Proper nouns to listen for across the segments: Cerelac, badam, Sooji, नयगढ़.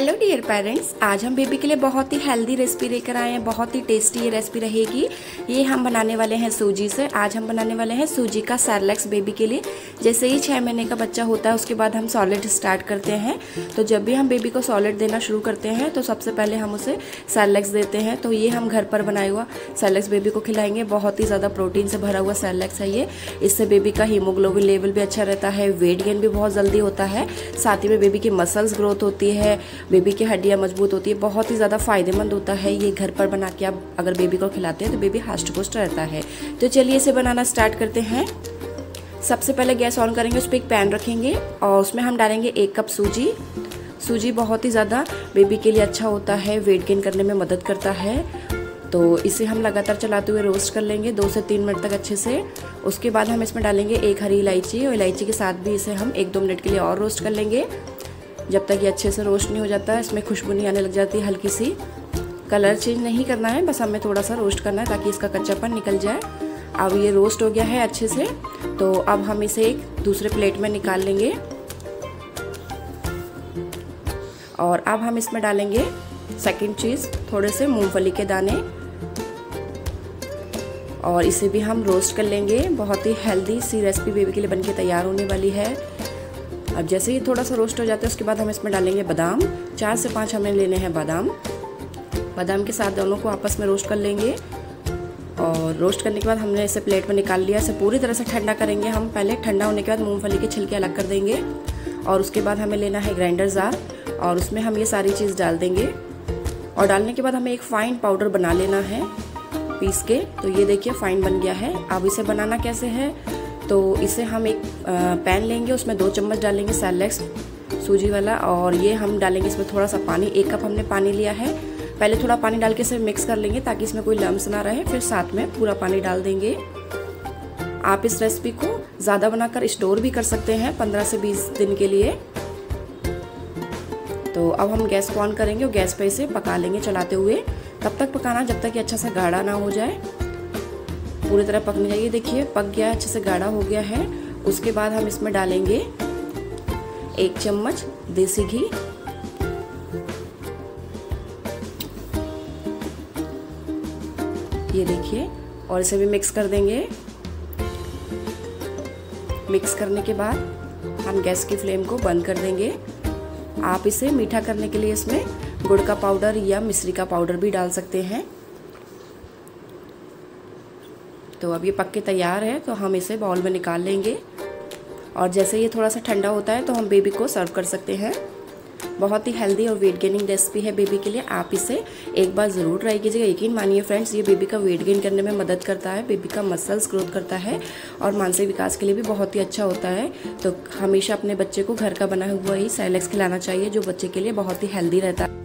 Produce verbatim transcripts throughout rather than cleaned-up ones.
Hello dear parents, आज हम baby के लिए बहुत ही हेल्दी रेसिपी लेकर आए हैं। बहुत ही टेस्टी ये रेसिपी रहेगी। ये हम बनाने वाले हैं सूजी से। आज हम बनाने वाले हैं सूजी का सेरेलैक्स बेबी के लिए। जैसे ही छः महीने का बच्चा होता है उसके बाद हम सॉलिड स्टार्ट करते हैं। तो जब भी हम बेबी को सॉलिड देना शुरू करते हैं तो सबसे पहले हम उसे सेरेलैक्स देते हैं। तो ये हम घर पर बनाया हुआ सेरेलैक्स बेबी को खिलाएंगे। बहुत ही ज़्यादा प्रोटीन से भरा हुआ सेरेलैक्स है ये। इससे बेबी का हीमोग्लोबिन लेवल भी अच्छा रहता है, वेट गेन भी बहुत जल्दी होता है, साथ ही में बेबी की मसल्स ग्रोथ होती है, बेबी की हड्डियाँ मजबूत होती है। बहुत ही ज़्यादा फायदेमंद होता है ये। घर पर बना के आप अगर बेबी को खिलाते हैं तो बेबी हष्ट-पुष्ट रहता है। तो चलिए इसे बनाना स्टार्ट करते हैं। सबसे पहले गैस ऑन करेंगे, उस पर एक पैन रखेंगे और उसमें हम डालेंगे एक कप सूजी। सूजी बहुत ही ज़्यादा बेबी के लिए अच्छा होता है, वेट गेन करने में मदद करता है। तो इसे हम लगातार चलाते हुए रोस्ट कर लेंगे दो से तीन मिनट तक अच्छे से। उसके बाद हम इसमें डालेंगे एक हरी इलायची और इलायची के साथ भी इसे हम एक दो मिनट के लिए और रोस्ट कर लेंगे, जब तक ये अच्छे से रोस्ट नहीं हो जाता है। इसमें खुशबू नहीं आने लग जाती है, हल्की सी। कलर चेंज नहीं करना है, बस हमें थोड़ा सा रोस्ट करना है ताकि इसका कच्चापन निकल जाए। अब ये रोस्ट हो गया है अच्छे से। तो अब हम इसे एक दूसरे प्लेट में निकाल लेंगे और अब हम इसमें डालेंगे सेकंड चीज़, थोड़े से मूंगफली के दाने, और इसे भी हम रोस्ट कर लेंगे। बहुत ही हेल्दी सी रेसिपी बेबी के लिए बनके तैयार होने वाली है। अब जैसे ही थोड़ा सा रोस्ट हो जाता है उसके बाद हम इसमें डालेंगे बादाम। चार से पाँच हमें लेने हैं बादाम। बादाम के साथ दोनों को आपस में रोस्ट कर लेंगे और रोस्ट करने के बाद हमने इसे प्लेट में निकाल लिया। इसे पूरी तरह से ठंडा करेंगे हम। पहले ठंडा होने के बाद मूंगफली के छिलके अलग कर देंगे और उसके बाद हमें लेना है ग्राइंडर जार और उसमें हम ये सारी चीज़ डाल देंगे। और डालने के बाद हमें एक फ़ाइन पाउडर बना लेना है पीस के। तो ये देखिए फ़ाइन बन गया है। अब इसे बनाना कैसे है, तो इसे हम एक पैन लेंगे, उसमें दो चम्मच डालेंगे सेरेलैक्स सूजी वाला और ये हम डालेंगे इसमें थोड़ा सा पानी। एक कप हमने पानी लिया है। पहले थोड़ा पानी डाल के इसे मिक्स कर लेंगे ताकि इसमें कोई लम्स ना रहे, फिर साथ में पूरा पानी डाल देंगे। आप इस रेसिपी को ज़्यादा बनाकर स्टोर भी कर सकते हैं पंद्रह से बीस दिन के लिए। तो अब हम गैस ऑन करेंगे और गैस पे इसे पका लेंगे चलाते हुए। तब तक पकाना जब तक ये अच्छा सा गाढ़ा ना हो जाए, पूरी तरह पकने चाहिए। देखिए पक गया, अच्छे से गाढ़ा हो गया है। उसके बाद हम इसमें डालेंगे एक चम्मच देसी घी ये देखिए, और इसे भी मिक्स कर देंगे। मिक्स करने के बाद हम गैस की फ्लेम को बंद कर देंगे। आप इसे मीठा करने के लिए इसमें गुड़ का पाउडर या मिश्री का पाउडर भी डाल सकते हैं। तो अब ये पक के तैयार है, तो हम इसे बाउल में निकाल लेंगे और जैसे ये थोड़ा सा ठंडा होता है तो हम बेबी को सर्व कर सकते हैं। बहुत ही हेल्दी और वेट गेनिंग रेसिपी है बेबी के लिए। आप इसे एक बार ज़रूर ट्राई कीजिएगा। यकीन मानिए फ्रेंड्स, ये बेबी का वेट गेन करने में मदद करता है, बेबी का मसल्स ग्रोथ करता है और मानसिक विकास के लिए भी बहुत ही अच्छा होता है। तो हमेशा अपने बच्चे को घर का बना हुआ ही सेरेलैक्स खिलाना चाहिए, जो बच्चे के लिए बहुत ही हेल्दी रहता है।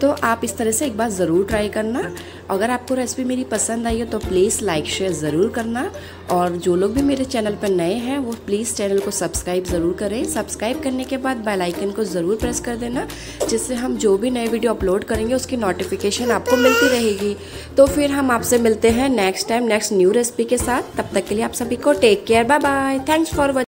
तो आप इस तरह से एक बार ज़रूर ट्राई करना। अगर आपको रेसिपी मेरी पसंद आई हो तो प्लीज़ लाइक शेयर ज़रूर करना, और जो लोग भी मेरे चैनल पर नए हैं वो प्लीज़ चैनल को सब्सक्राइब ज़रूर करें। सब्सक्राइब करने के बाद बेल आइकन को ज़रूर प्रेस कर देना, जिससे हम जो भी नए वीडियो अपलोड करेंगे उसकी नोटिफिकेशन आपको मिलती रहेगी। तो फिर हम आपसे मिलते हैं next time next new recipe के साथ। तब तक के लिए आप सभी को take care, bye bye, thanks for watching.